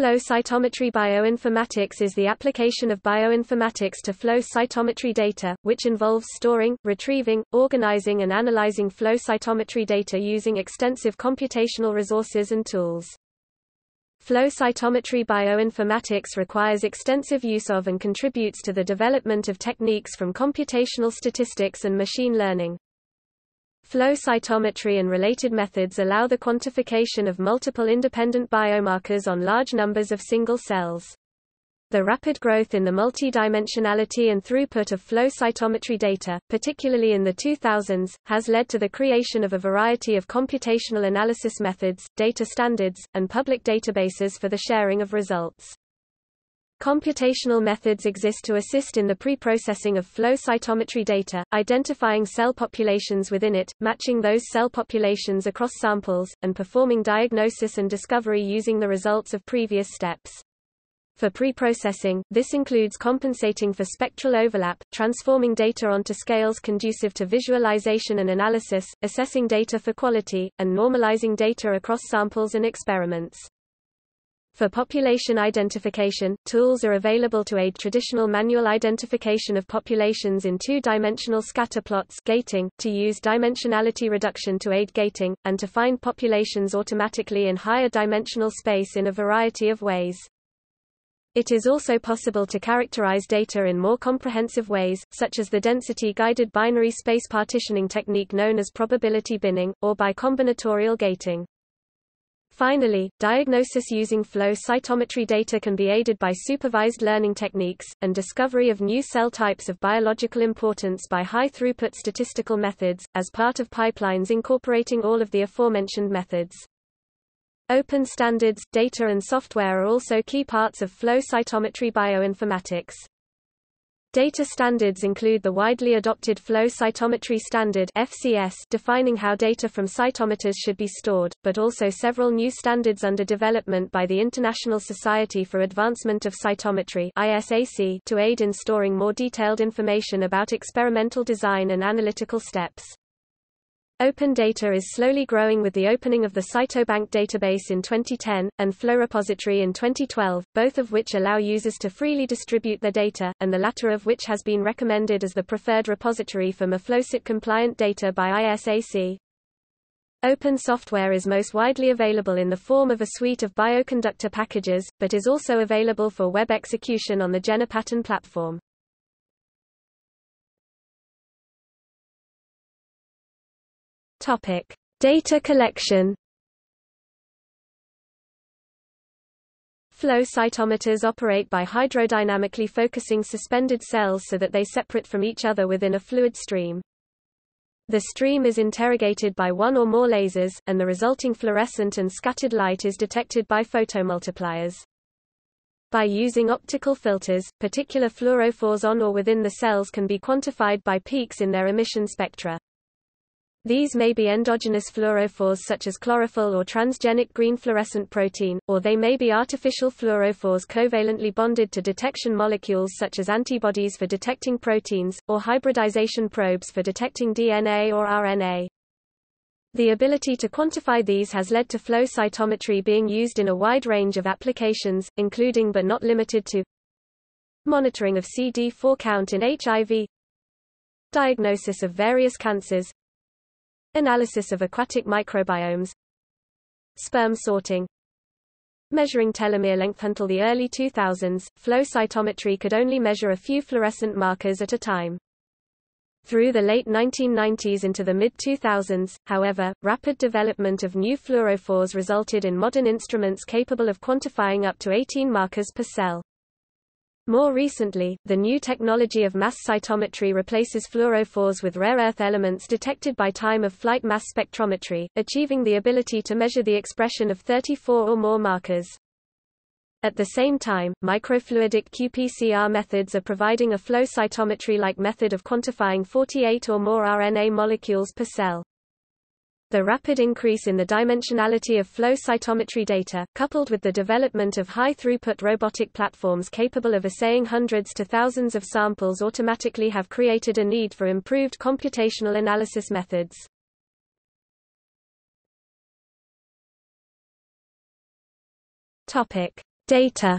Flow cytometry. Bioinformatics is the application of bioinformatics to flow cytometry data, which involves storing, retrieving, organizing and analyzing flow cytometry data using extensive computational resources and tools. Flow cytometry bioinformatics requires extensive use of and contributes to the development of techniques from computational statistics and machine learning. Flow cytometry and related methods allow the quantification of multiple independent biomarkers on large numbers of single cells. The rapid growth in the multidimensionality and throughput of flow cytometry data, particularly in the 2000s, has led to the creation of a variety of computational analysis methods, data standards, and public databases for the sharing of results. Computational methods exist to assist in the pre-processing of flow cytometry data, identifying cell populations within it, matching those cell populations across samples, and performing diagnosis and discovery using the results of previous steps. For pre-processing, this includes compensating for spectral overlap, transforming data onto scales conducive to visualization and analysis, assessing data for quality, and normalizing data across samples and experiments. For population identification, tools are available to aid traditional manual identification of populations in two-dimensional scatterplots gating, to use dimensionality reduction to aid gating, and to find populations automatically in higher dimensional space in a variety of ways. It is also possible to characterize data in more comprehensive ways, such as the density-guided binary space partitioning technique known as probability binning, or by combinatorial gating. Finally, diagnosis using flow cytometry data can be aided by supervised learning techniques, and discovery of new cell types of biological importance by high-throughput statistical methods, as part of pipelines incorporating all of the aforementioned methods. Open standards, data and software are also key parts of flow cytometry bioinformatics. Data standards include the widely adopted Flow Cytometry Standard (FCS), defining how data from cytometers should be stored, but also several new standards under development by the International Society for Advancement of Cytometry (ISAC) to aid in storing more detailed information about experimental design and analytical steps. Open data is slowly growing with the opening of the Cytobank database in 2010, and FlowRepository in 2012, both of which allow users to freely distribute their data, and the latter of which has been recommended as the preferred repository for MIFlowCyt-compliant data by ISAC. Open software is most widely available in the form of a suite of Bioconductor packages, but is also available for web execution on the GenePattern platform. Topic: Data collection. Flow cytometers operate by hydrodynamically focusing suspended cells so that they separate from each other within a fluid stream. The stream is interrogated by one or more lasers, and the resulting fluorescent and scattered light is detected by photomultipliers. By using optical filters, particular fluorophores on or within the cells can be quantified by peaks in their emission spectra. These may be endogenous fluorophores such as chlorophyll or transgenic green fluorescent protein, or they may be artificial fluorophores covalently bonded to detection molecules such as antibodies for detecting proteins, or hybridization probes for detecting DNA or RNA. The ability to quantify these has led to flow cytometry being used in a wide range of applications, including but not limited to monitoring of CD4 count in HIV, diagnosis of various cancers, analysis of aquatic microbiomes, sperm sorting, measuring telomere length. Until the early 2000s, flow cytometry could only measure a few fluorescent markers at a time. Through the late 1990s into the mid-2000s, however, rapid development of new fluorophores resulted in modern instruments capable of quantifying up to 18 markers per cell. More recently, the new technology of mass cytometry replaces fluorophores with rare earth elements detected by time-of-flight mass spectrometry, achieving the ability to measure the expression of 34 or more markers. At the same time, microfluidic qPCR methods are providing a flow cytometry-like method of quantifying 48 or more RNA molecules per cell. The rapid increase in the dimensionality of flow cytometry data, coupled with the development of high-throughput robotic platforms capable of assaying hundreds to thousands of samples automatically have created a need for improved computational analysis methods. Data.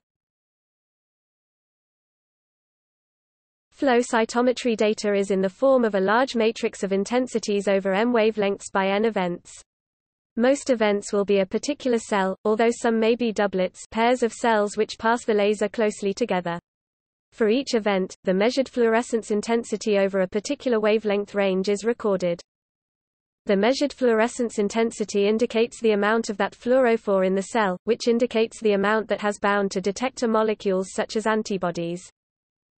Flow cytometry data is in the form of a large matrix of intensities over m wavelengths by n events. Most events will be a particular cell, although some may be doublets, pairs of cells which pass the laser closely together. For each event, the measured fluorescence intensity over a particular wavelength range is recorded. The measured fluorescence intensity indicates the amount of that fluorophore in the cell, which indicates the amount that has bound to detector molecules such as antibodies.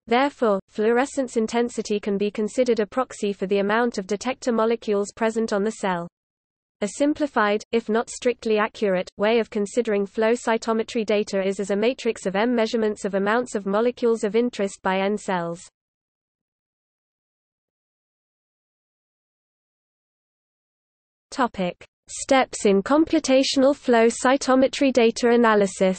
Therefore, fluorescence intensity can be considered a proxy for the amount of detector molecules present on the cell. A simplified, if not strictly accurate, way of considering flow cytometry data is as a matrix of m measurements of amounts of molecules of interest by n cells. Steps in computational flow cytometry data analysis.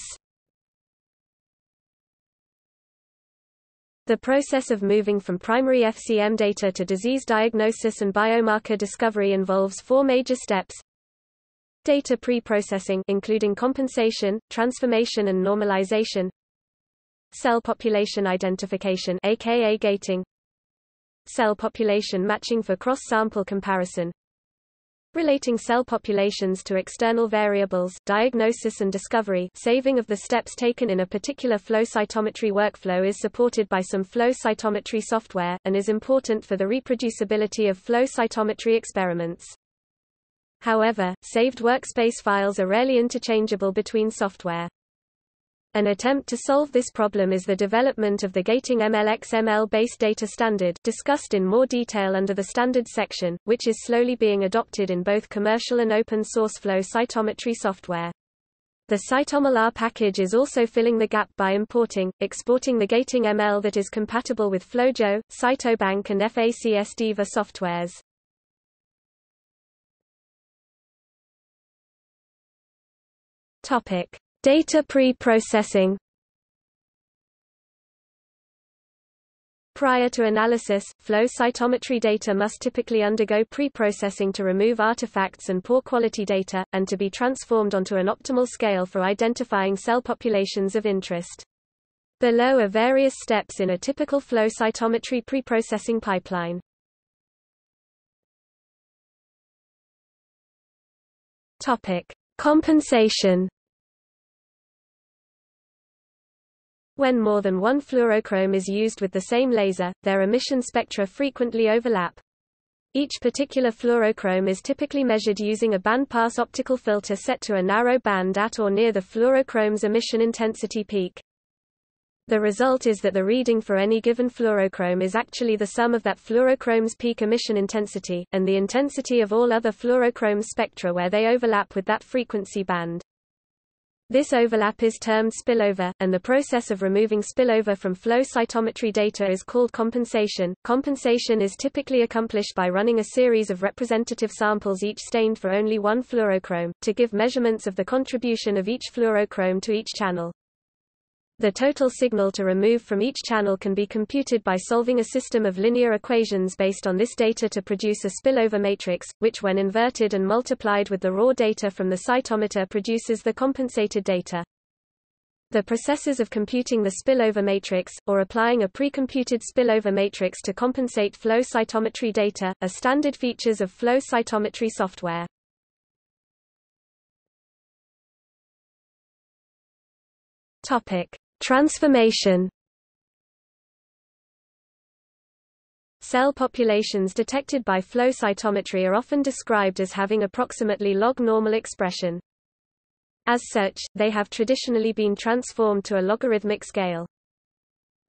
The process of moving from primary FCM data to disease diagnosis and biomarker discovery involves four major steps. Data preprocessing, including compensation, transformation and normalization. Cell population identification, aka gating. Cell population matching for cross-sample comparison. Relating cell populations to external variables, diagnosis and discovery. Saving of the steps taken in a particular flow cytometry workflow is supported by some flow cytometry software, and is important for the reproducibility of flow cytometry experiments. However, saved workspace files are rarely interchangeable between software. An attempt to solve this problem is the development of the Gating-ML XML-based data standard, discussed in more detail under the standards section, which is slowly being adopted in both commercial and open-source flow cytometry software. The CytoML package is also filling the gap by importing, exporting the Gating-ML that is compatible with FlowJo, Cytobank and FACS-Diva softwares. Data pre-processing. Prior to analysis, flow cytometry data must typically undergo pre-processing to remove artifacts and poor quality data, and to be transformed onto an optimal scale for identifying cell populations of interest. Below are various steps in a typical flow cytometry pre-processing pipeline. Compensation. When more than one fluorochrome is used with the same laser, their emission spectra frequently overlap. Each particular fluorochrome is typically measured using a bandpass optical filter set to a narrow band at or near the fluorochrome's emission intensity peak. The result is that the reading for any given fluorochrome is actually the sum of that fluorochrome's peak emission intensity, and the intensity of all other fluorochrome spectra where they overlap with that frequency band. This overlap is termed spillover, and the process of removing spillover from flow cytometry data is called compensation. Compensation is typically accomplished by running a series of representative samples, each stained for only one fluorochrome, to give measurements of the contribution of each fluorochrome to each channel. The total signal to remove from each channel can be computed by solving a system of linear equations based on this data to produce a spillover matrix, which when inverted and multiplied with the raw data from the cytometer produces the compensated data. The processes of computing the spillover matrix, or applying a pre-computed spillover matrix to compensate flow cytometry data, are standard features of flow cytometry software. Transformation. Cell populations detected by flow cytometry are often described as having approximately log-normal expression. As such, they have traditionally been transformed to a logarithmic scale.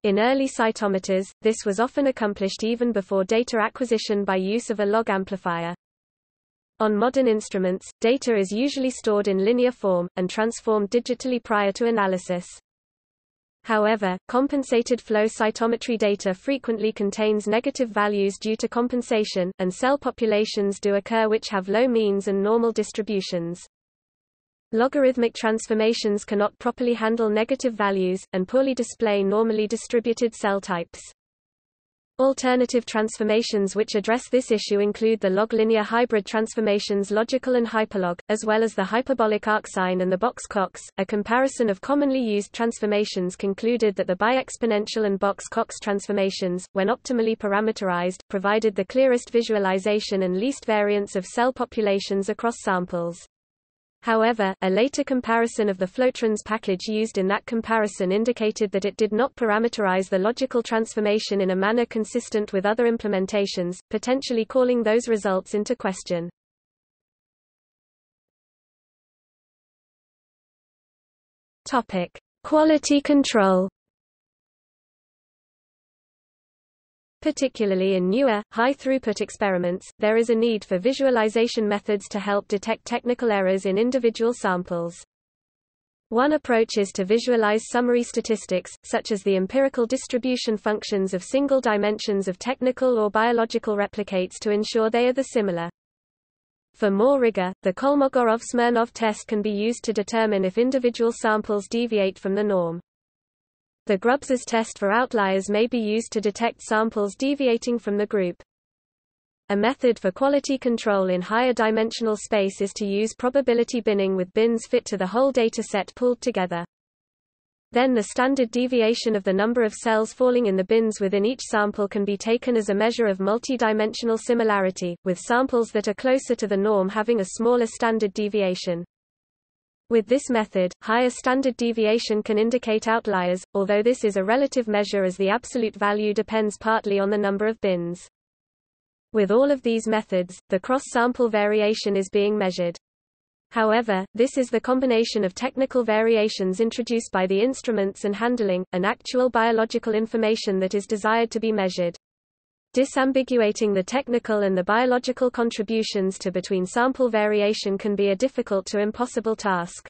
In early cytometers, this was often accomplished even before data acquisition by use of a log amplifier. On modern instruments, data is usually stored in linear form, and transformed digitally prior to analysis. However, compensated flow cytometry data frequently contains negative values due to compensation, and cell populations do occur which have low means and normal distributions. Logarithmic transformations cannot properly handle negative values, and poorly display normally distributed cell types. Alternative transformations which address this issue include the log-linear hybrid transformations logical and hyperlog, as well as the hyperbolic arcsine and the box-cox. A comparison of commonly used transformations concluded that the biexponential and box-cox transformations, when optimally parameterized, provided the clearest visualization and least variance of cell populations across samples. However, a later comparison of the Flotrans package used in that comparison indicated that it did not parameterize the logical transformation in a manner consistent with other implementations, potentially calling those results into question. Topic: Quality control. Particularly in newer, high-throughput experiments, there is a need for visualization methods to help detect technical errors in individual samples. One approach is to visualize summary statistics, such as the empirical distribution functions of single dimensions of technical or biological replicates to ensure they are similar. For more rigor, the Kolmogorov-Smirnov test can be used to determine if individual samples deviate from the norm. The Grubbs's test for outliers may be used to detect samples deviating from the group. A method for quality control in higher dimensional space is to use probability binning with bins fit to the whole dataset pulled together. Then the standard deviation of the number of cells falling in the bins within each sample can be taken as a measure of multidimensional similarity, with samples that are closer to the norm having a smaller standard deviation. With this method, higher standard deviation can indicate outliers, although this is a relative measure as the absolute value depends partly on the number of bins. With all of these methods, the cross-sample variation is being measured. However, this is the combination of technical variations introduced by the instruments and handling, and actual biological information that is desired to be measured. Disambiguating the technical and the biological contributions to between sample variation can be a difficult to impossible task.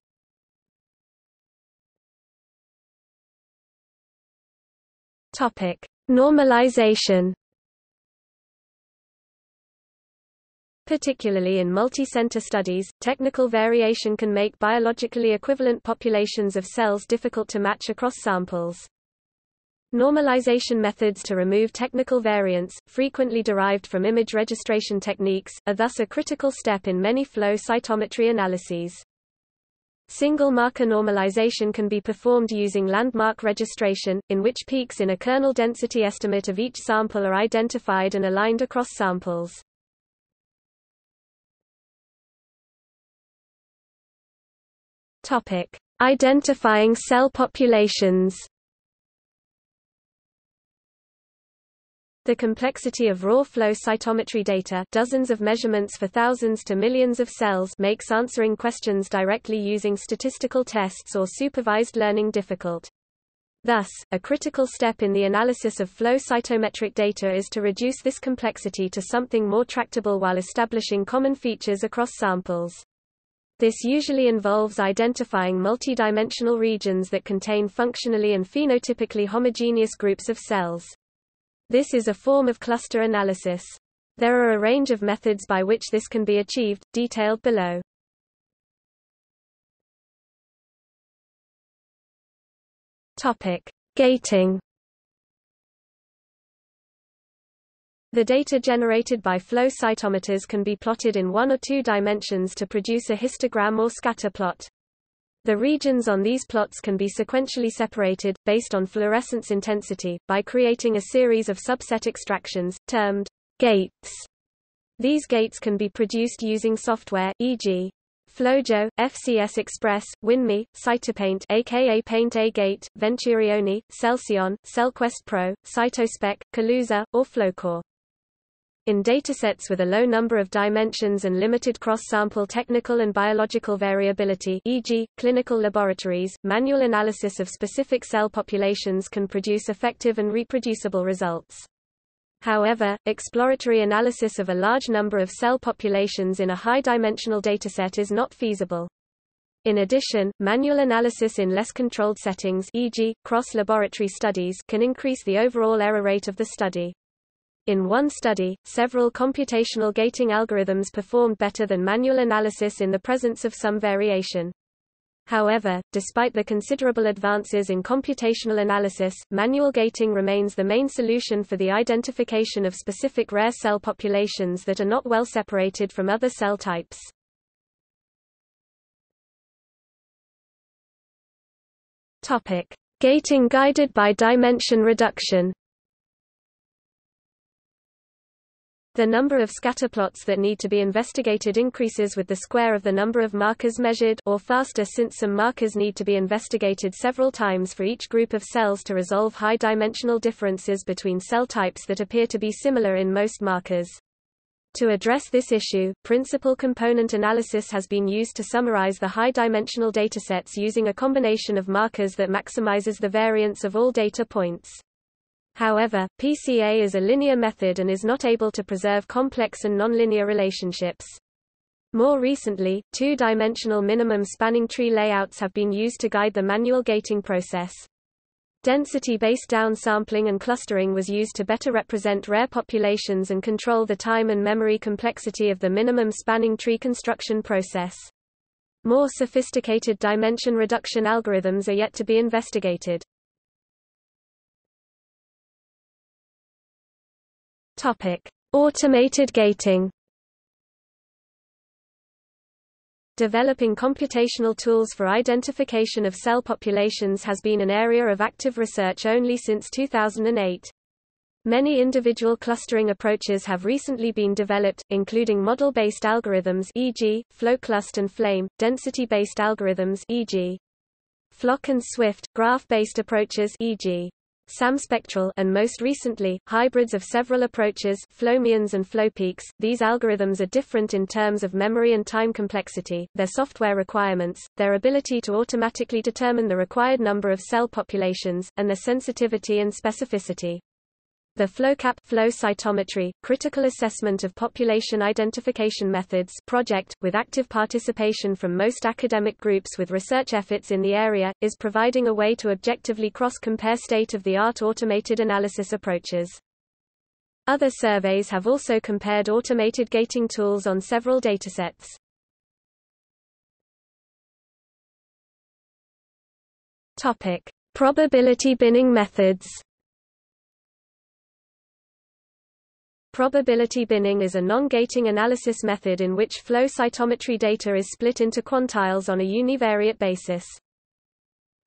Topic: Normalization. Particularly in multi-center studies, technical variation can make biologically equivalent populations of cells difficult to match across samples. Normalization methods to remove technical variants, frequently derived from image registration techniques, are thus a critical step in many flow cytometry analyses. Single marker normalization can be performed using landmark registration, in which peaks in a kernel density estimate of each sample are identified and aligned across samples. Topic: Identifying cell populations. The complexity of raw flow cytometry data, dozens of measurements for thousands to millions of cells, makes answering questions directly using statistical tests or supervised learning difficult. Thus, a critical step in the analysis of flow cytometric data is to reduce this complexity to something more tractable while establishing common features across samples. This usually involves identifying multidimensional regions that contain functionally and phenotypically homogeneous groups of cells. This is a form of cluster analysis. There are a range of methods by which this can be achieved, detailed below. Topic: Gating. The data generated by flow cytometers can be plotted in one or two dimensions to produce a histogram or scatter plot. The regions on these plots can be sequentially separated, based on fluorescence intensity, by creating a series of subset extractions, termed gates. These gates can be produced using software, e.g. FlowJo, FCS Express, WinMe, Cytopaint aka Paint-A-Gate, Venturioni, Cellion, CellQuest Pro, Cytospec, Calusa, or FlowCore. In datasets with a low number of dimensions and limited cross-sample technical and biological variability, e.g., clinical laboratories, manual analysis of specific cell populations can produce effective and reproducible results. However, exploratory analysis of a large number of cell populations in a high-dimensional dataset is not feasible. In addition, manual analysis in less controlled settings, e.g., cross-laboratory studies, can increase the overall error rate of the study. In one study, several computational gating algorithms performed better than manual analysis in the presence of some variation. However, despite the considerable advances in computational analysis, manual gating remains the main solution for the identification of specific rare cell populations that are not well separated from other cell types. Topic: Gating guided by dimension reduction. The number of scatterplots that need to be investigated increases with the square of the number of markers measured, or faster, since some markers need to be investigated several times for each group of cells to resolve high-dimensional differences between cell types that appear to be similar in most markers. To address this issue, principal component analysis has been used to summarize the high-dimensional datasets using a combination of markers that maximizes the variance of all data points. However, PCA is a linear method and is not able to preserve complex and nonlinear relationships. More recently, two-dimensional minimum spanning tree layouts have been used to guide the manual gating process. Density-based downsampling and clustering was used to better represent rare populations and control the time and memory complexity of the minimum spanning tree construction process. More sophisticated dimension reduction algorithms are yet to be investigated. Automated gating. Developing computational tools for identification of cell populations has been an area of active research only since 2008. Many individual clustering approaches have recently been developed, including model-based algorithms e.g., FlowClust and Flame, density-based algorithms e.g., Flock and Swift, graph-based approaches e.g., SamSPECTRAL, and most recently, hybrids of several approaches, FlowMeans and FlowPeaks. These algorithms are different in terms of memory and time complexity, their software requirements, their ability to automatically determine the required number of cell populations, and their sensitivity and specificity. The FlowCAP Flow Cytometry, Critical Assessment of Population Identification Methods project, with active participation from most academic groups with research efforts in the area, is providing a way to objectively cross-compare state-of-the-art automated analysis approaches. Other surveys have also compared automated gating tools on several datasets. Topic: Probability binning methods. Probability binning is a non-gating analysis method in which flow cytometry data is split into quantiles on a univariate basis.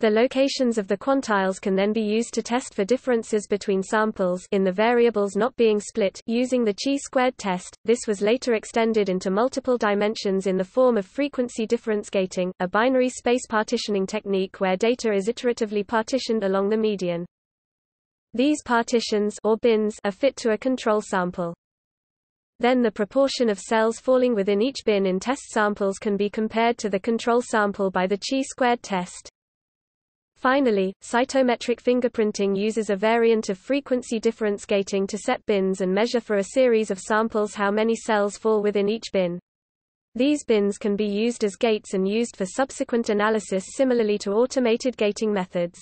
The locations of the quantiles can then be used to test for differences between samples in the variables not being split using the chi-squared test. This was later extended into multiple dimensions in the form of frequency difference gating, a binary space partitioning technique where data is iteratively partitioned along the median. These partitions or bins are fit to a control sample. Then the proportion of cells falling within each bin in test samples can be compared to the control sample by the chi-squared test. Finally, cytometric fingerprinting uses a variant of frequency difference gating to set bins and measure for a series of samples how many cells fall within each bin. These bins can be used as gates and used for subsequent analysis similarly to automated gating methods.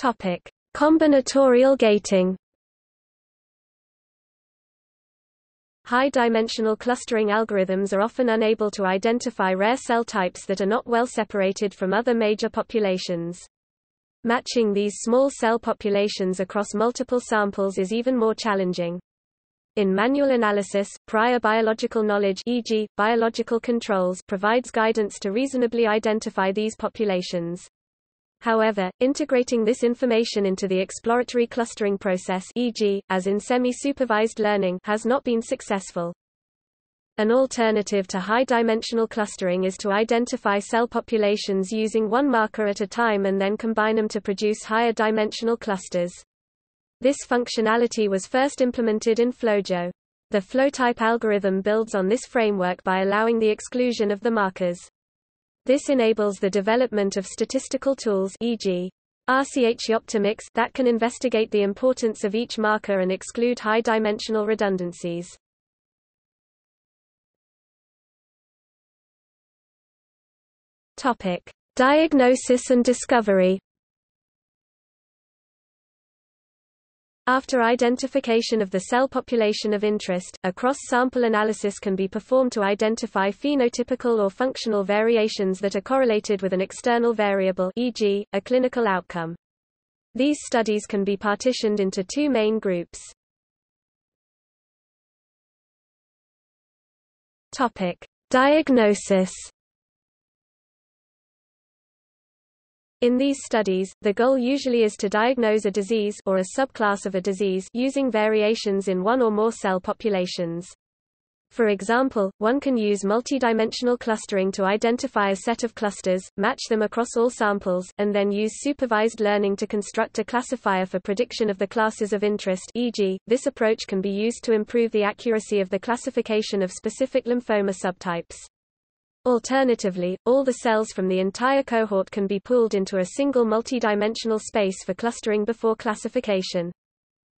Topic: Combinatorial gating. High-dimensional clustering algorithms are often unable to identify rare cell types that are not well separated from other major populations. Matching these small cell populations across multiple samples is even more challenging. In manual analysis, prior biological knowledge, e.g., biological controls, provides guidance to reasonably identify these populations. However, integrating this information into the exploratory clustering process, e.g., as in semi-supervised learning, has not been successful. An alternative to high-dimensional clustering is to identify cell populations using one marker at a time and then combine them to produce higher-dimensional clusters. This functionality was first implemented in FlowJo. The FlowType algorithm builds on this framework by allowing the exclusion of the markers. This enables the development of statistical tools, e.g., RchyOptimyx, that can investigate the importance of each marker and exclude high-dimensional redundancies. Topic: Diagnosis and discovery. After identification of the cell population of interest, a cross-sample analysis can be performed to identify phenotypical or functional variations that are correlated with an external variable, e.g., a clinical outcome. These studies can be partitioned into two main groups. Topic: Diagnosis. In these studies, the goal usually is to diagnose a disease or a subclass of a disease using variations in one or more cell populations. For example, one can use multidimensional clustering to identify a set of clusters, match them across all samples, and then use supervised learning to construct a classifier for prediction of the classes of interest, e.g., this approach can be used to improve the accuracy of the classification of specific lymphoma subtypes. Alternatively, all the cells from the entire cohort can be pooled into a single multidimensional space for clustering before classification.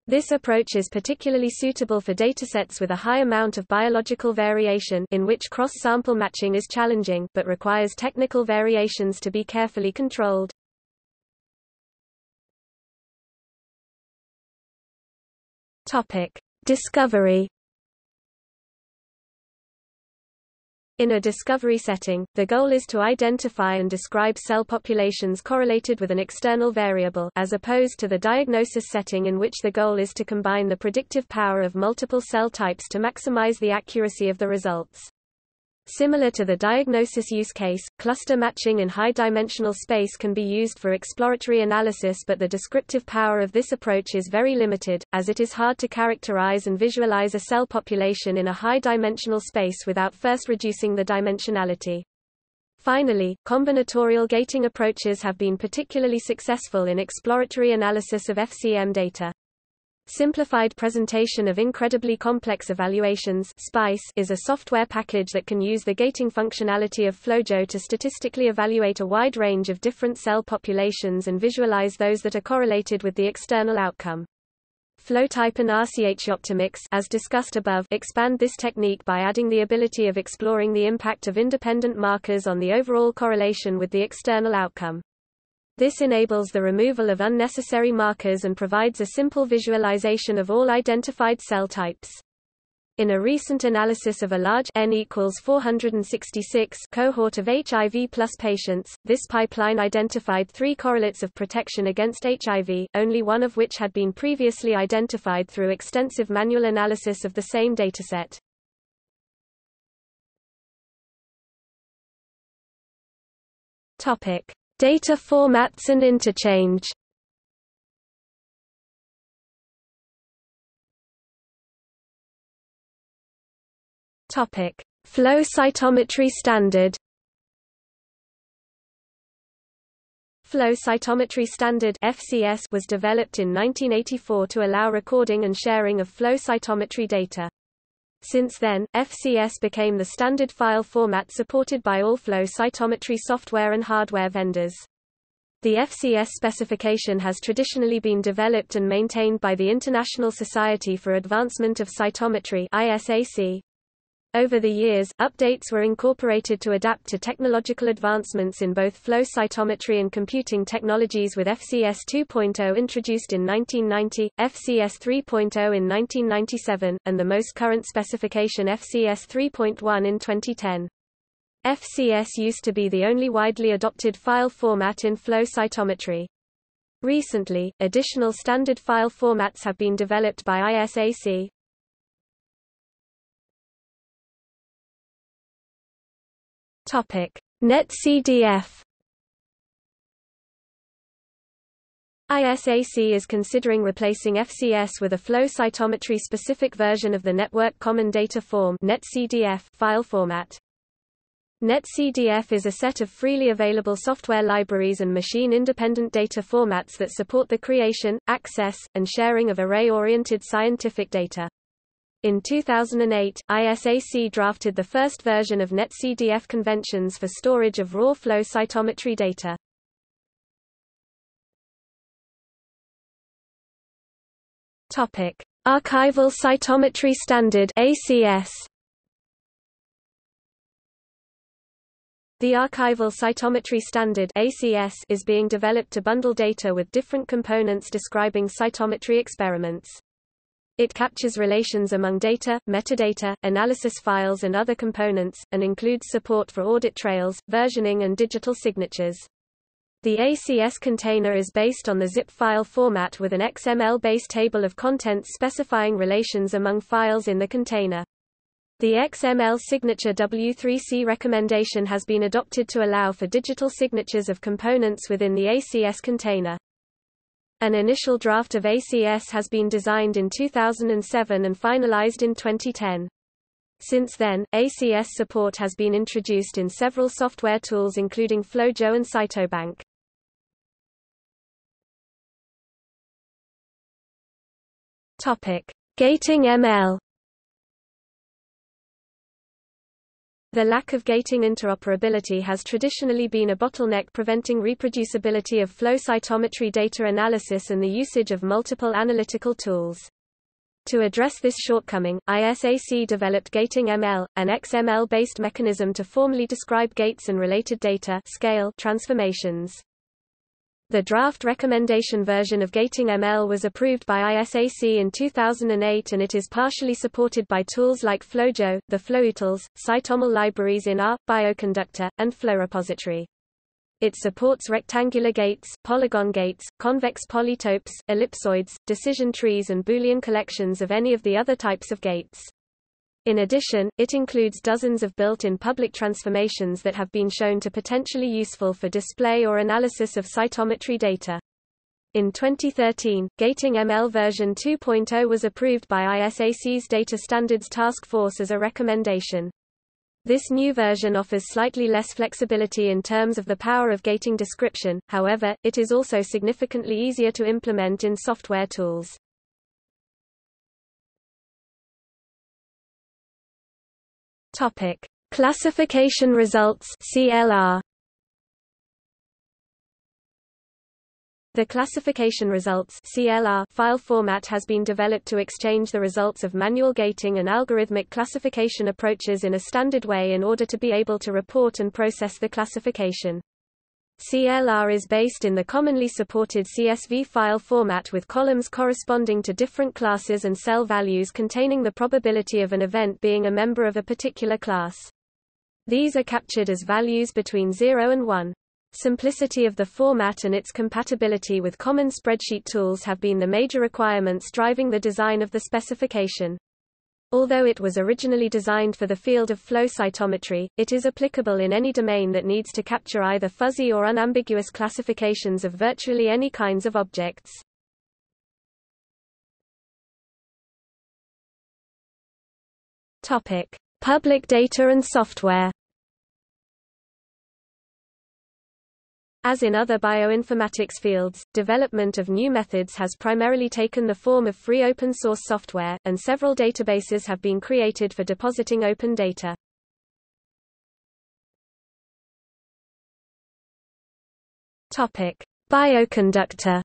This approach is particularly suitable for datasets with a high amount of biological variation in which cross-sample matching is challenging, but requires technical variations to be carefully controlled. Discovery. In a discovery setting, the goal is to identify and describe cell populations correlated with an external variable, as opposed to the diagnosis setting, in which the goal is to combine the predictive power of multiple cell types to maximize the accuracy of the results. Similar to the diagnosis use case, cluster matching in high-dimensional space can be used for exploratory analysis, but the descriptive power of this approach is very limited, as it is hard to characterize and visualize a cell population in a high-dimensional space without first reducing the dimensionality. Finally, combinatorial gating approaches have been particularly successful in exploratory analysis of FCM data. Simplified presentation of incredibly complex evaluations (SPICE) is a software package that can use the gating functionality of FlowJo to statistically evaluate a wide range of different cell populations and visualize those that are correlated with the external outcome. FlowType and RchyOptimyx, as discussed above, expand this technique by adding the ability of exploring the impact of independent markers on the overall correlation with the external outcome. This enables the removal of unnecessary markers and provides a simple visualization of all identified cell types. In a recent analysis of a large N = 466 cohort of HIV-plus patients, this pipeline identified three correlates of protection against HIV, only one of which had been previously identified through extensive manual analysis of the same dataset. Data formats and interchange. Topic: Flow Cytometry Standard. Flow Cytometry Standard (FCS) was developed in 1984 to allow recording and sharing of flow cytometry data. Since then, FCS became the standard file format supported by all flow cytometry software and hardware vendors. The FCS specification has traditionally been developed and maintained by the International Society for Advancement of Cytometry (ISAC). Over the years, updates were incorporated to adapt to technological advancements in both flow cytometry and computing technologies, with FCS 2.0 introduced in 1990, FCS 3.0 in 1997, and the most current specification FCS 3.1 in 2010. FCS used to be the only widely adopted file format in flow cytometry. Recently, additional standard file formats have been developed by ISAC. NetCDF. ISAC is considering replacing FCS with a flow cytometry-specific version of the Network Common Data Form (NetCDF) file format. NetCDF is a set of freely available software libraries and machine-independent data formats that support the creation, access, and sharing of array-oriented scientific data. In 2008, ISAC drafted the first version of NetCDF conventions for storage of raw flow cytometry data. Topic: Archival Cytometry Standard (ACS). The Archival Cytometry Standard (ACS) is being developed to bundle data with different components describing cytometry experiments. It captures relations among data, metadata, analysis files and other components, and includes support for audit trails, versioning and digital signatures. The ACS container is based on the zip file format with an XML-based table of contents specifying relations among files in the container. The XML signature W3C recommendation has been adopted to allow for digital signatures of components within the ACS container. An initial draft of ACS has been designed in 2007 and finalized in 2010. Since then, ACS support has been introduced in several software tools including FlowJo and Cytobank. Topic: Gating-ML. The lack of gating interoperability has traditionally been a bottleneck preventing reproducibility of flow cytometry data analysis and the usage of multiple analytical tools. To address this shortcoming, ISAC developed Gating-ML, an XML-based mechanism to formally describe gates and related data scale transformations. The draft recommendation version of Gating-ML was approved by ISAC in 2008 and it is partially supported by tools like FlowJo, the FlowUtils, CytoML libraries in R, Bioconductor, and FlowRepository. It supports rectangular gates, polygon gates, convex polytopes, ellipsoids, decision trees and Boolean collections of any of the other types of gates. In addition, it includes dozens of built-in public transformations that have been shown to potentially useful for display or analysis of cytometry data. In 2013, Gating-ML version 2.0 was approved by ISAC's Data Standards Task Force as a recommendation. This new version offers slightly less flexibility in terms of the power of gating description, however, it is also significantly easier to implement in software tools. Topic: Classification results (CLR). The classification results (CLR) file format has been developed to exchange the results of manual gating and algorithmic classification approaches in a standard way in order to be able to report and process the classification. CLR is based in the commonly supported CSV file format with columns corresponding to different classes and cell values containing the probability of an event being a member of a particular class. These are captured as values between 0 and 1. Simplicity of the format and its compatibility with common spreadsheet tools have been the major requirements driving the design of the specification. Although it was originally designed for the field of flow cytometry, it is applicable in any domain that needs to capture either fuzzy or unambiguous classifications of virtually any kinds of objects. Topic: Public data and software. As in other bioinformatics fields, development of new methods has primarily taken the form of free open-source software, and several databases have been created for depositing open data. Topic: Bioconductor.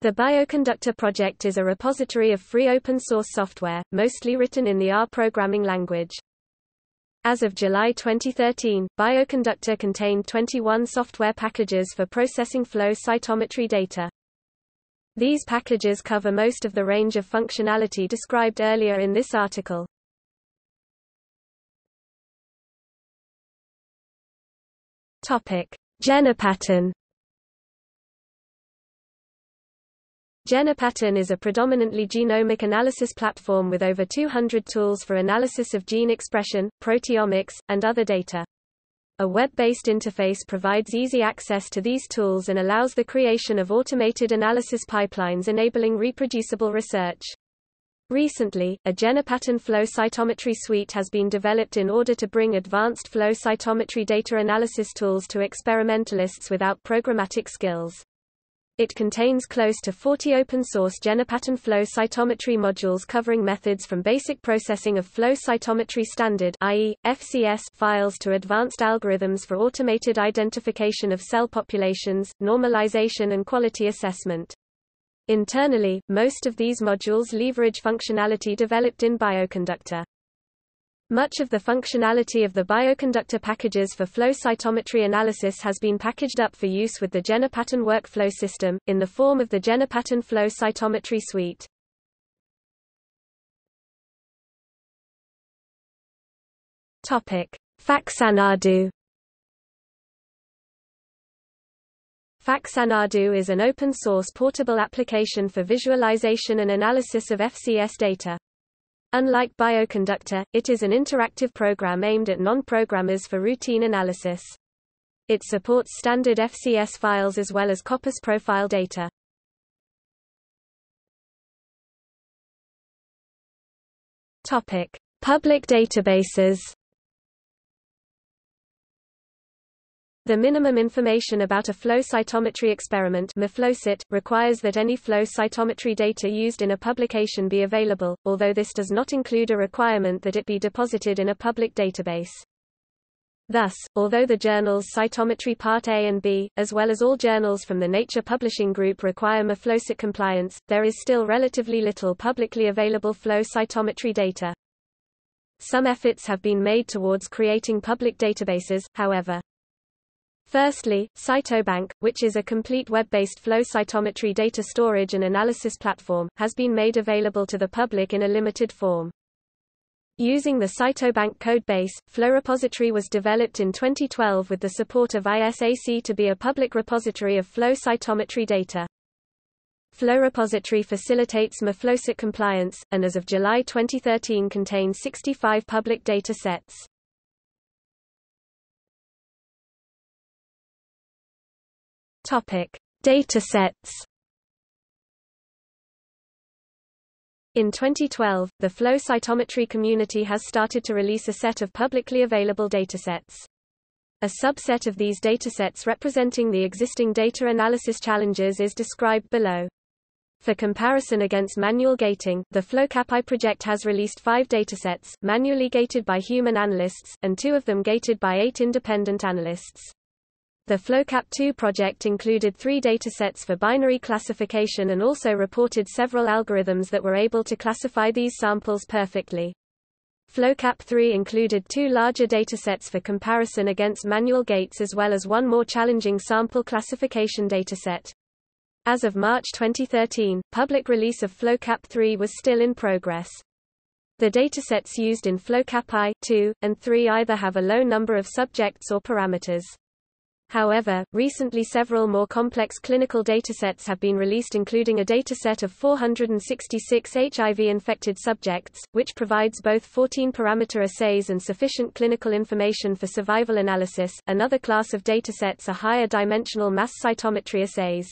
The Bioconductor project is a repository of free open-source software, mostly written in the R programming language. As of July 2013, Bioconductor contained 21 software packages for processing flow cytometry data. These packages cover most of the range of functionality described earlier in this article. Topic: GenePattern. GenePattern is a predominantly genomic analysis platform with over 200 tools for analysis of gene expression, proteomics, and other data. A web-based interface provides easy access to these tools and allows the creation of automated analysis pipelines enabling reproducible research. Recently, a GenePattern flow cytometry suite has been developed in order to bring advanced flow cytometry data analysis tools to experimentalists without programmatic skills. It contains close to 40 open-source GenePattern flow cytometry modules covering methods from basic processing of flow cytometry standard i.e., FCS files to advanced algorithms for automated identification of cell populations, normalization and quality assessment. Internally, most of these modules leverage functionality developed in Bioconductor. Much of the functionality of the Bioconductor packages for flow cytometry analysis has been packaged up for use with the GenePattern workflow system, in the form of the GenePattern Flow Cytometry Suite. FaCSANADU. FaCSANADU is an open-source portable application for visualization and analysis of FCS data. Unlike Bioconductor, it is an interactive program aimed at non-programmers for routine analysis. It supports standard FCS files as well as COPPAS profile data. Topic: Public databases. The minimum information about a flow cytometry experiment MIFlowCyt requires that any flow cytometry data used in a publication be available, although this does not include a requirement that it be deposited in a public database. Thus, although the journals Cytometry Part A and B, as well as all journals from the Nature Publishing Group require MIFlowCyt compliance, there is still relatively little publicly available flow cytometry data. Some efforts have been made towards creating public databases, however. Firstly, Cytobank, which is a complete web-based flow cytometry data storage and analysis platform, has been made available to the public in a limited form. Using the Cytobank codebase, FlowRepository was developed in 2012 with the support of ISAC to be a public repository of flow cytometry data. FlowRepository facilitates MIFlowCyt compliance, and as of July 2013 contains 65 public data sets. Topic: Datasets. In 2012, the flow cytometry community has started to release a set of publicly available datasets. A subset of these datasets representing the existing data analysis challenges is described below. For comparison against manual gating, the FlowCAP project has released 5 datasets, manually gated by human analysts, and 2 of them gated by 8 independent analysts. The FlowCAP 2 project included 3 datasets for binary classification and also reported several algorithms that were able to classify these samples perfectly. FlowCAP 3 included 2 larger datasets for comparison against manual gates as well as one more challenging sample classification dataset. As of March 2013, public release of FlowCAP 3 was still in progress. The datasets used in FlowCAP I, 2, and 3 either have a low number of subjects or parameters. However, recently several more complex clinical datasets have been released, including a dataset of 466 HIV-infected subjects, which provides both 14-parameter assays and sufficient clinical information for survival analysis. Another class of datasets are higher-dimensional mass cytometry assays.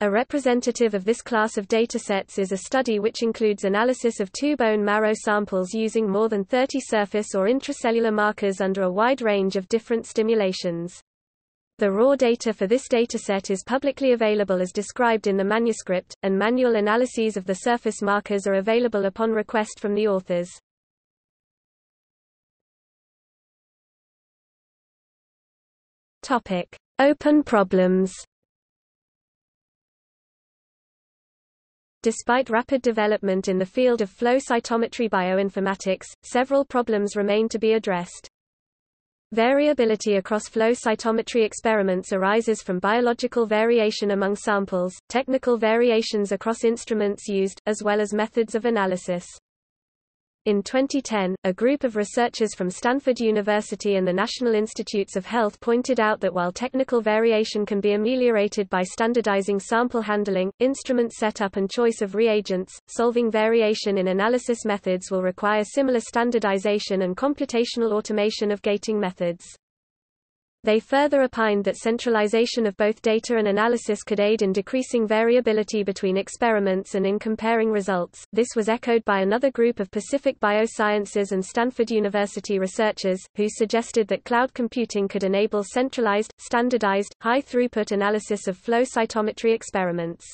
A representative of this class of datasets is a study which includes analysis of 2 bone marrow samples using more than 30 surface or intracellular markers under a wide range of different stimulations. The raw data for this dataset is publicly available as described in the manuscript, and manual analyses of the surface markers are available upon request from the authors. Topic: Open problems. Despite rapid development in the field of flow cytometry bioinformatics, several problems remain to be addressed. Variability across flow cytometry experiments arises from biological variation among samples, technical variations across instruments used, as well as methods of analysis. In 2010, a group of researchers from Stanford University and the National Institutes of Health pointed out that while technical variation can be ameliorated by standardizing sample handling, instrument setup and choice of reagents, solving variation in analysis methods will require similar standardization and computational automation of gating methods. They further opined that centralization of both data and analysis could aid in decreasing variability between experiments and in comparing results. This was echoed by another group of Pacific Biosciences and Stanford University researchers, who suggested that cloud computing could enable centralized, standardized, high-throughput analysis of flow cytometry experiments.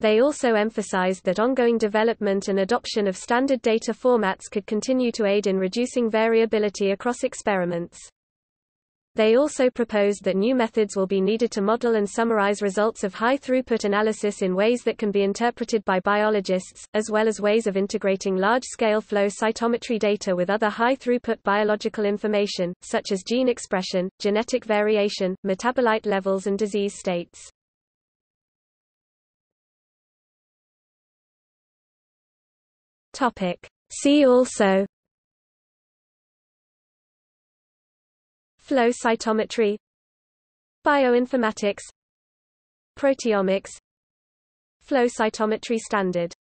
They also emphasized that ongoing development and adoption of standard data formats could continue to aid in reducing variability across experiments. They also proposed that new methods will be needed to model and summarize results of high-throughput analysis in ways that can be interpreted by biologists, as well as ways of integrating large-scale flow cytometry data with other high-throughput biological information, such as gene expression, genetic variation, metabolite levels and disease states. See also: flow cytometry, bioinformatics, proteomics, flow cytometry standard.